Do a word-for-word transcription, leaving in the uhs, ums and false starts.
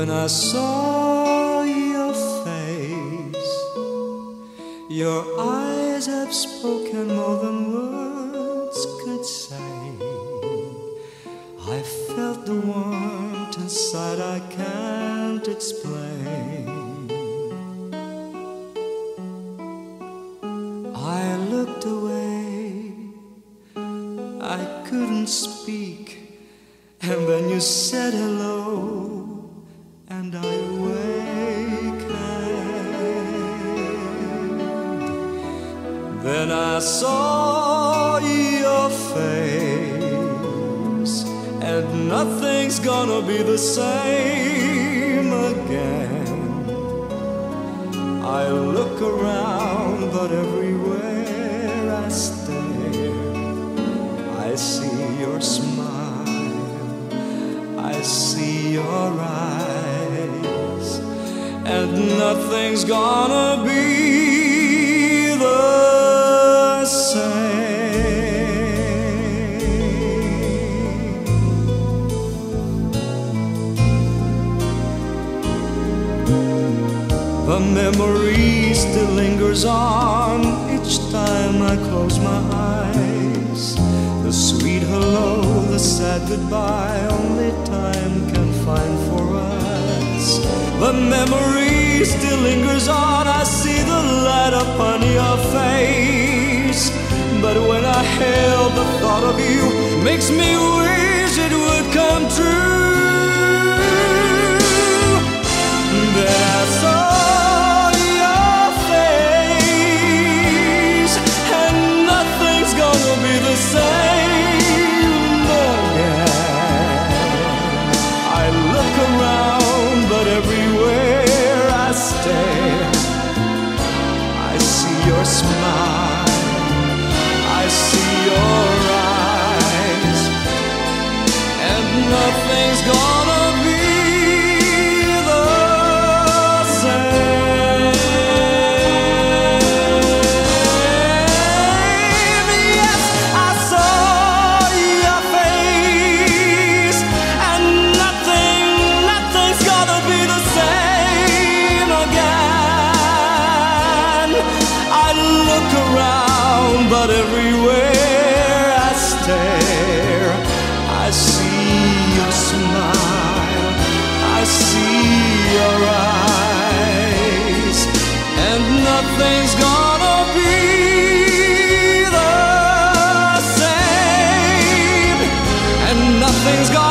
When I saw your face, your eyes have spoken more than words could say. I felt the warmth inside I can't explain. I looked away, I couldn't speak, and then you said hello, and I wakened. Then I saw your face, and nothing's gonna be the same again. I look around, but everywhere I stare, I see your smile, I see your eyes, and nothing's gonna be the same. The memory still lingers on each time I close my eyes. The sweet hello, the sad goodbye, only time can find for us. The memory still lingers on, I see the light upon your face. But when I hail, the thought of you makes me wish it would come true. Then I saw your face, and nothing's gonna be the same. Your smile, I see your eyes, and nothing's gonna be the same. Yes, I saw your face, and nothing, nothing's gonna be the same again. Look around, but everywhere I stare, I see your smile, I see your eyes, and nothing's gonna be the same, and nothing's gonna